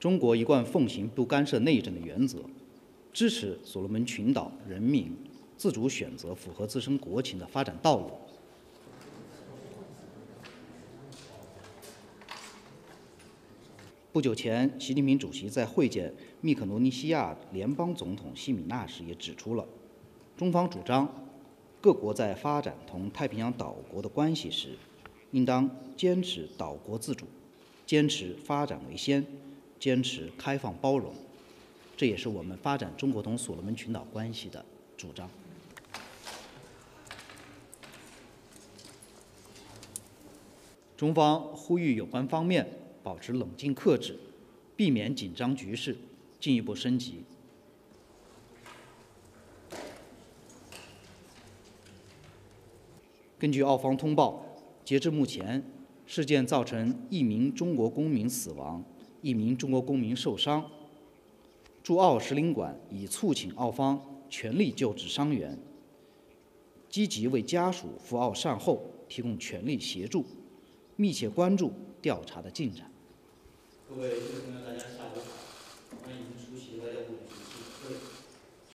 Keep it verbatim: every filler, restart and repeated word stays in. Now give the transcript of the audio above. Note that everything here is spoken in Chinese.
中国一贯奉行不干涉内政的原则，支持所罗门群岛人民自主选择符合自身国情的发展道路。不久前，习近平主席在会见密克罗尼西亚联邦总统西米纳时也指出了，中方主张，各国在发展同太平洋岛国的关系时，应当坚持岛国自主，坚持发展为先，坚持开放包容。这也是我们发展中国同所罗门群岛关系的主张。中方呼吁有关方面保持冷静克制，避免紧张局势进一步升级。根据澳方通报，截至目前，事件造成一名中国公民死亡，一名中国公民受伤。驻澳使领馆已促请澳方全力救治伤员，积极为家属赴澳善后提供全力协助，密切关注调查的进展。各位听众朋友，大家下午好，欢迎出席外交部。